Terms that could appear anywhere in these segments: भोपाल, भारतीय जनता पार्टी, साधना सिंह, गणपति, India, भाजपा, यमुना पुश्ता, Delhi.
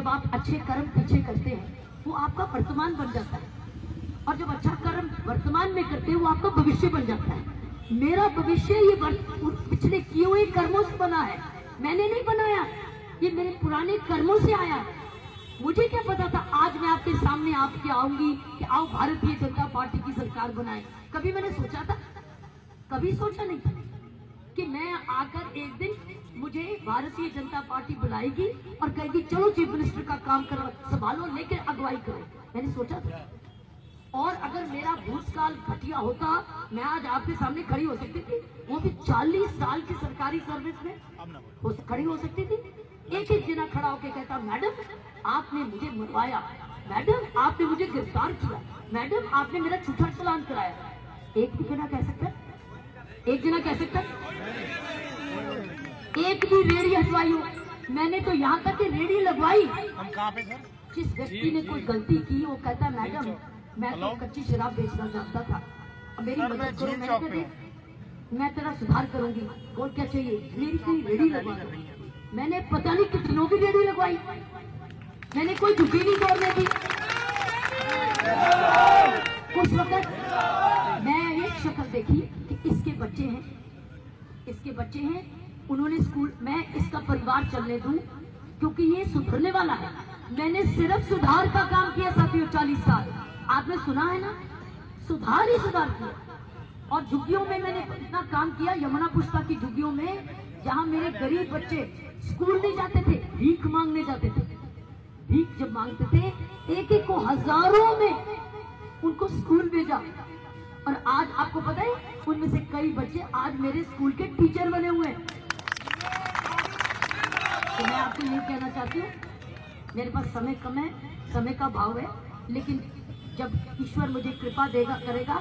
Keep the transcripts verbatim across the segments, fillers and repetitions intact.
जब आप अच्छे कर्म पीछे करते हैं वो आपका वर्तमान बन जाता है, और जब अच्छा कर्म वर्तमान में करते हैं वो आपका भविष्य बन जाता है। मेरा भविष्य ये पिछले किए हुए कर्मों से बना है, मैंने नहीं बनाया, ये मेरे पुराने कर्मों से आया है। मुझे क्या पता था आज मैं आपके सामने आपके आऊंगी कि आओ भारतीय जनता पार्टी की सरकार बनाए, कभी मैंने सोचा था? कभी सोचा नहीं था कि मैं आकर एक दिन मुझे भारतीय जनता पार्टी बुलाएगी और कहेगी चलो चीफ मिनिस्टर का काम करो, संभालो, लेकर अगुवाई करो। मैंने सोचा था? और अगर मेरा भूतकाल घटिया होता मैं आज आपके सामने खड़ी हो सकती थी? वो भी चालीस साल की सरकारी सर्विस में खड़ी हो सकती थी? एक एक जना खड़ा होकर कहता मैडम आपने मुझे मरवाया, मैडम आपने मुझे गिरफ्तार किया, मैडम आपने मेरा झूठा चालान कराया। एक भी जना कह सकता है? एक जना कह सकता है? एक भी रेडी हटवाई हो? मैंने तो यहाँ तक रेडी लगवाई। हम कहाँ पे सर? जिस व्यक्ति ने कोई गलती की वो कहता मैडम मैं तो कच्ची शराब बेचना जानता था, मेरी मदद करो, मैंने मैं तेरा सुधार करूंगी, और क्या चाहिए, मेरी कोई रेडी लगवाई। मैंने पता नहीं कितनों की रेडी लगवाई, मैंने कोई झुकी नहीं तोड़ने दी। कुछ वक्त मैं एक शक्ल देखी कि इसके बच्चे हैं, इसके बच्चे हैं, उन्होंने स्कूल, मैं इसका परिवार चलने दूं क्योंकि ये सुधरने वाला है। मैंने सिर्फ सुधार का काम किया साथियों, चालीस साल आपने सुना है ना, सुधार ही सुधार किया। और झुग्गियों में मैंने इतना काम किया, यमुना पुश्ता की झुग्गियों में, जहाँ मेरे गरीब बच्चे स्कूल नहीं जाते थे, भीख मांगने जाते थे। भीख जब मांगते थे एक एक को हजारों में उनको स्कूल भेजा, और आज आपको पता है उनमें से कई बच्चे आज मेरे स्कूल के टीचर बने हुए हैं। तो मैं आपको ये कहना चाहती हूँ, मेरे पास समय कम है, समय का भाव है, लेकिन जब ईश्वर मुझे कृपा देगा करेगा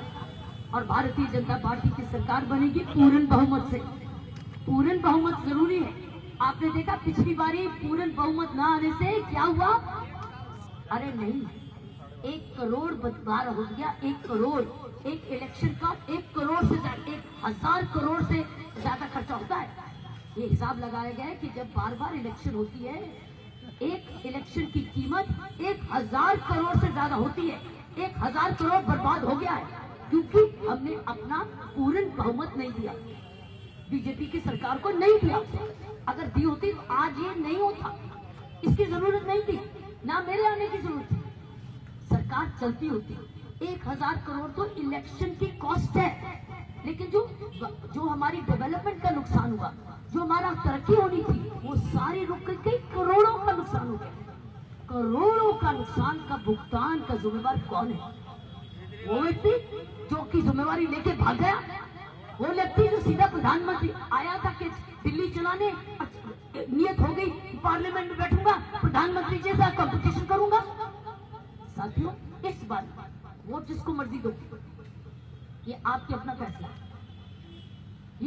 और भारतीय जनता पार्टी की सरकार बनेगी पूर्ण बहुमत से। पूर्ण बहुमत जरूरी है। आपने देखा पिछली बारी पूर्ण बहुमत ना आने से क्या हुआ? अरे नहीं, एक करोड़ बदबार हो गया, एक करोड़ एक इलेक्शन का एक करोड़ से ज्यादा, एक हजार करोड़ से ज्यादा खर्चा होता है। ये हिसाब लगाया गया है कि जब बार बार इलेक्शन होती है एक इलेक्शन की कीमत एक हजार करोड़ से ज्यादा होती है। एक हजार करोड़ बर्बाद हो गया है क्योंकि हमने अपना पूर्ण बहुमत नहीं दिया, बीजेपी की सरकार को नहीं दिया। अगर दी होती तो आज ये नहीं होता, इसकी जरूरत नहीं थी, ना मेरे आने की जरूरत थी, सरकार चलती होती। एक हजार करोड़ तो इलेक्शन की कॉस्ट है, लेकिन जो जो हमारी डेवलपमेंट का नुकसान हुआ, जो हमारा तरक्की होनी थी, वो सारी रुक गई, करोड़ों का नुकसान हो गया। करोड़ों का नुकसान का भुगतान का जिम्मेवार कौन है? वो व्यक्ति जो की जिम्मेवारी लेके भाग गया, वो व्यक्ति जो सीधा प्रधानमंत्री आया था कि दिल्ली चलाने, नियत हो गई पार्लियामेंट में बैठूंगा, प्रधानमंत्री जी से कंपटीशन करूंगा। साथियों इस बार वोट जिसको मर्जी दो, ये आपके अपना फैसला है,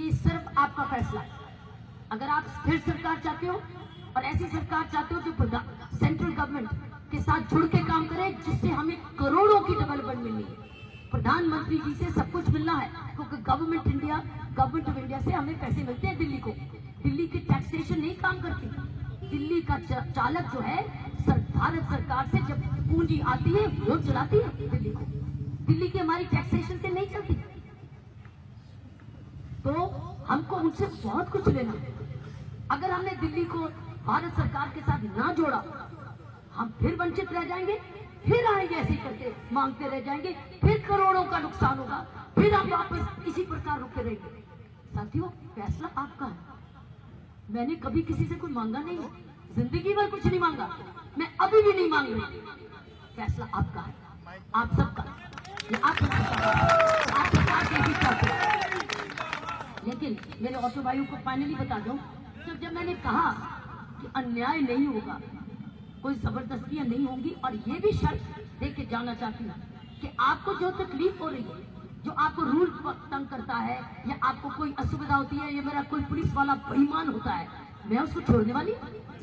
ये सिर्फ आपका फैसला है। अगर आप स्थिर सरकार चाहते हो और ऐसी सरकार चाहते हो जो सेंट्रल गवर्नमेंट के साथ जुड़ के काम करे, जिससे हमें करोड़ों की डेवलपमेंट मिलनी है, प्रधानमंत्री जी से सब कुछ मिलना है, क्योंकि government India government of India से हमें पैसे मिलते हैं। दिल्ली को, दिल्ली की टैक्सेशन नहीं काम करती, दिल्ली का चालक जो है भारत सरकार से जब पूंजी आती है वो चलाती है दिल्ली को, दिल्ली की हमारी टैक्सेशन से नहीं चलती। तो हमको उनसे बहुत कुछ लेना है। अगर हमने दिल्ली को भारत सरकार के साथ ना जोड़ा हम फिर वंचित रह जाएंगे, फिर आएंगे ऐसे करके मांगते रह जाएंगे, फिर करोड़ों का नुकसान होगा, फिर आप वापस इसी प्रकार रुकते रहेंगे। साथियों फैसला आपका है, मैंने कभी किसी से कुछ मांगा नहीं है, जिंदगी भर कुछ नहीं मांगा, मैं अभी भी नहीं मांग रही। फैसला आपका है, आप सबका, आप सबका। लेकिन मेरे ऑटो भाइयों को फाइनली बता दूं, जब जब मैंने कहा कि अन्याय नहीं होगा, कोई जबरदस्तियां नहीं होंगी, और ये भी शर्त दे के जाना चाहती हूँ कि आपको जो तकलीफ हो रही है, जो आपको रूल तंग करता है या आपको कोई असुविधा होती है, या मेरा कोई पुलिस वाला बेईमान होता है, मैं उसको छोड़ने वाली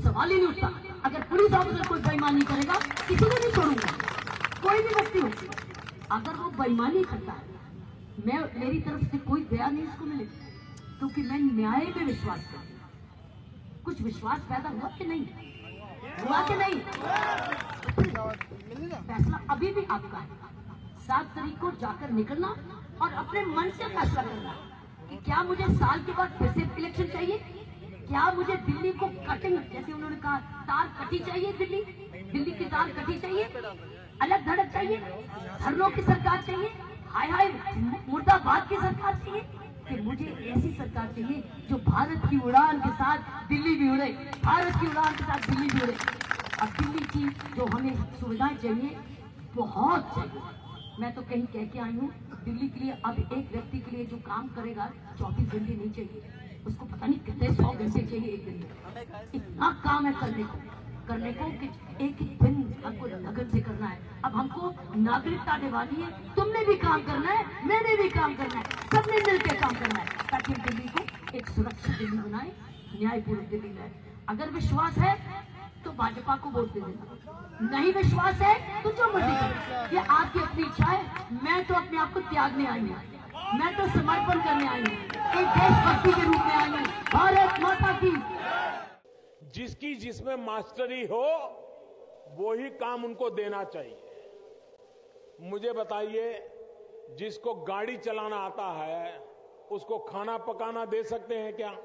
सवाल ही नहीं उठता। अगर पुलिस ऑफिसर कोई बेईमानी करेगा किसी को नहीं छोड़ूंगा, कोई भी व्यक्ति हो, अगर वो बेईमानी करता है मैं, मेरी तरफ से कोई दया नहीं उसको मिले, क्योंकि मैं न्याय में विश्वास करती हूँ। कुछ विश्वास पैदा हुआ कि नहीं? हुआ कि नहीं? फैसला अभी भी आपका है। सात तारीख को जाकर निकलना और अपने मन से फैसला करना कि क्या मुझे साल के बाद फिर से इलेक्शन चाहिए, क्या मुझे दिल्ली को कटिंग, जैसे उन्होंने कहा तार कटी चाहिए, दिल्ली दिल्ली की तार कटी चाहिए, अलग धड़क चाहिए, धरनों की सरकार चाहिए, हाय हाय मुर्दाबाद की सरकार चाहिए, कि मुझे ऐसी सरकार चाहिए जो भारत की उड़ान के साथ दिल्ली भी उड़े, भारत की उड़ान के साथ दिल्ली भी उड़े। और दिल्ली की जो हमें सुविधाएं चाहिए बहुत चाहिए। मैं तो कहीं कह के आई हूँ दिल्ली के लिए, अब एक व्यक्ति के लिए जो काम करेगा चौबीस घंटे नहीं चाहिए, उसको पता नहीं कितने सौ घंटे चाहिए एक दिन में। इतना काम है करने को करने को कि एक एक दिन हमको लगन से करना है। अब हमको नागरिकता दिवानी है, तुमने भी काम करना है, मैंने भी काम करना है, सबने मिलकर काम करना है, ताकि दिल्ली को एक सुरक्षित दिल्ली बनाए, न्यायपूर्ण दिल्ली बनाए। अगर विश्वास है तो भाजपा को वोट दे देना, नहीं विश्वास है तो जो मर्जी करो, ये आपकी अपनी इच्छा है। मैं तो अपने आप को त्यागने आई हूँ, मैं तो समर्पण करने आई हूँ, एक देशभक्ति के रूप में आई हूँ। भारत माता की। जिसकी जिसमें मास्टरी हो वो ही काम उनको देना चाहिए। मुझे बताइए, जिसको गाड़ी चलाना आता है उसको खाना पकाना दे सकते हैं क्या?